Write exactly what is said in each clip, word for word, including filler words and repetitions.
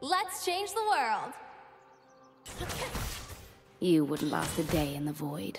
Let's change the world! You wouldn't last a day in the void.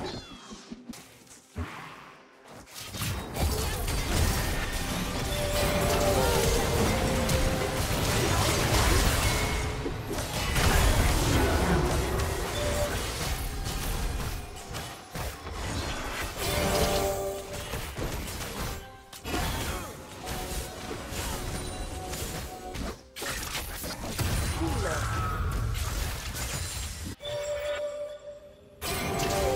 Let's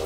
go.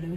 Blue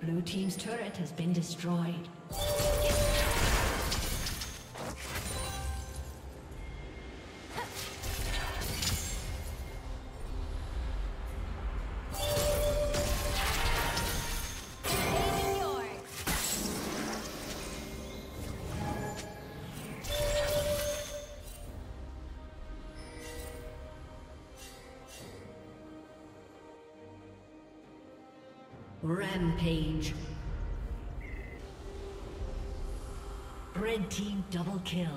Blue team's turret has been destroyed. Rampage. Red team double kill.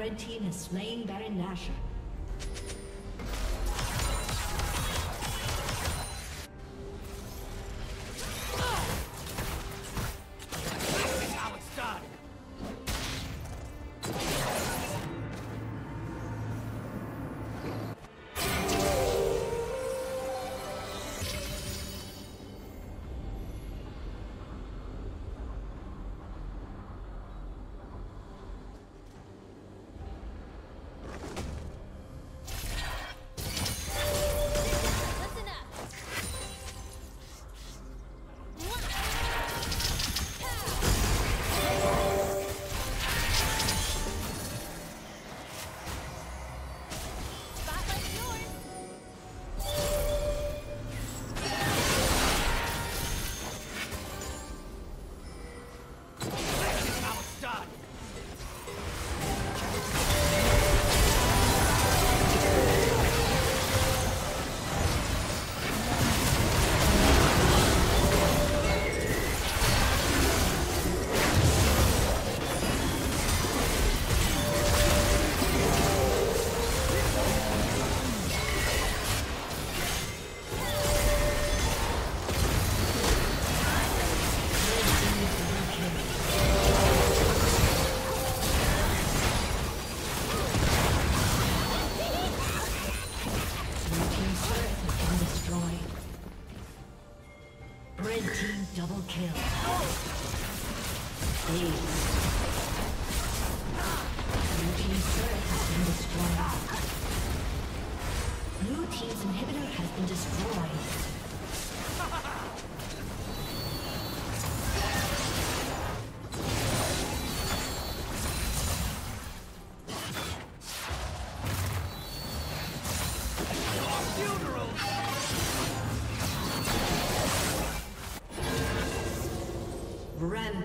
Red team has slain Baron Nashor.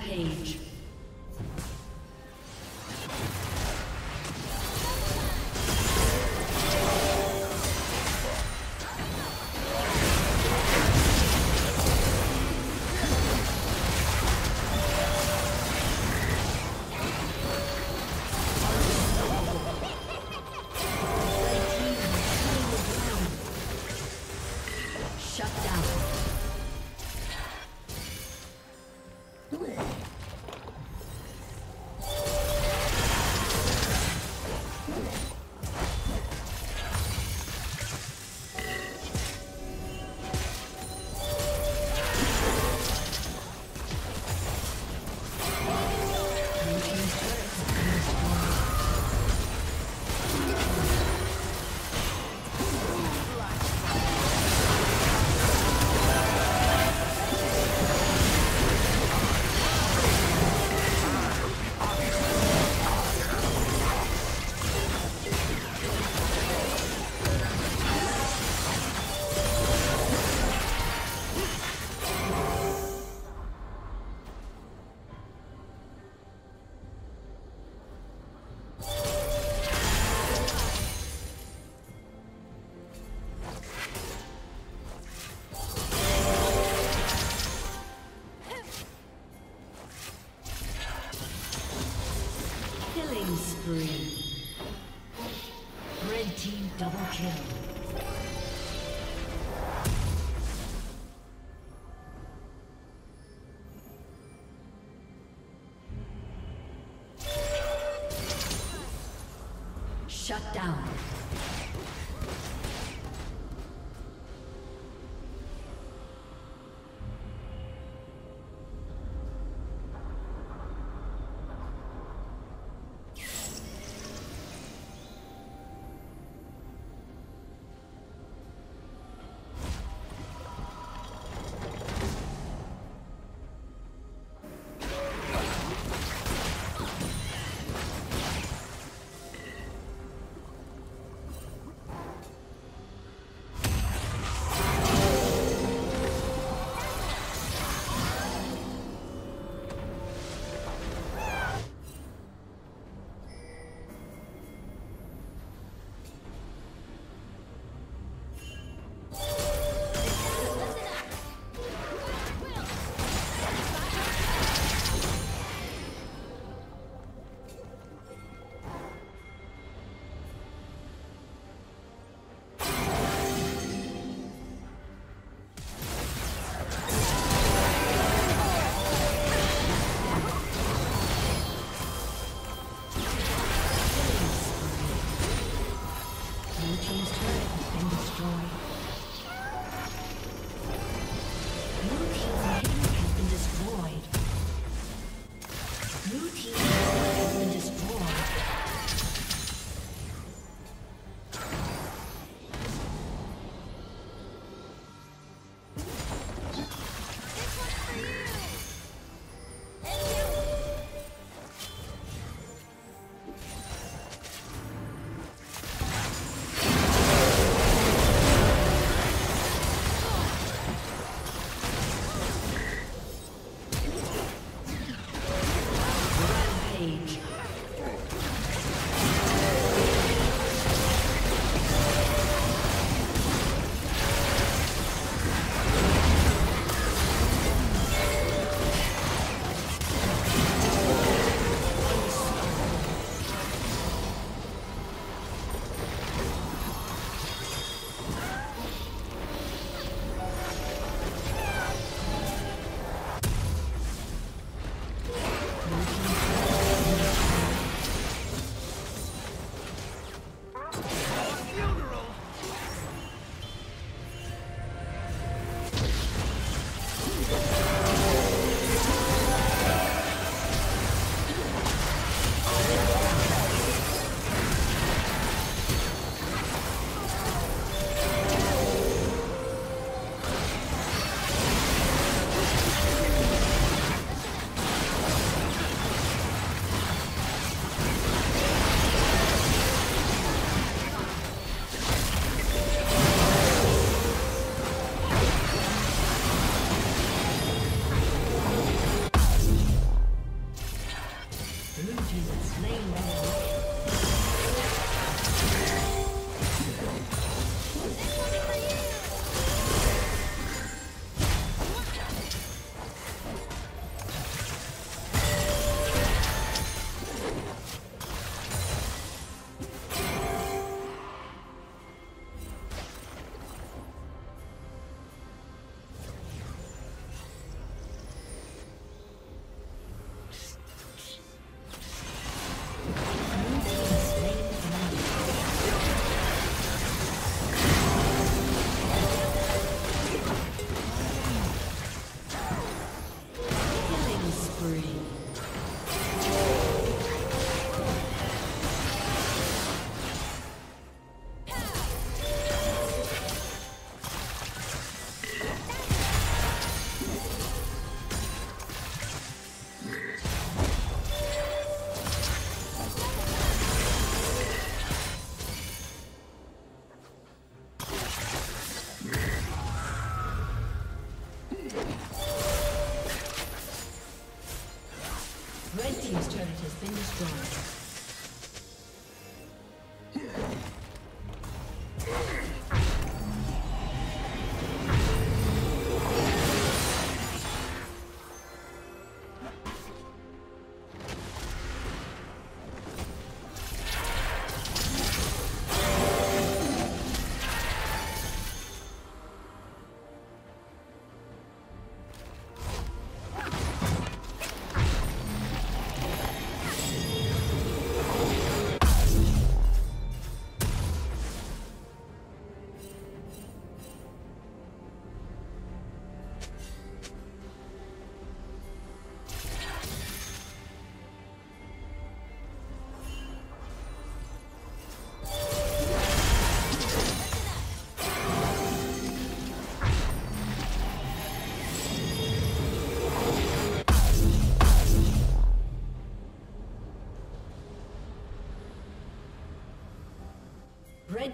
Page. Shut down.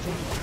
Thank you.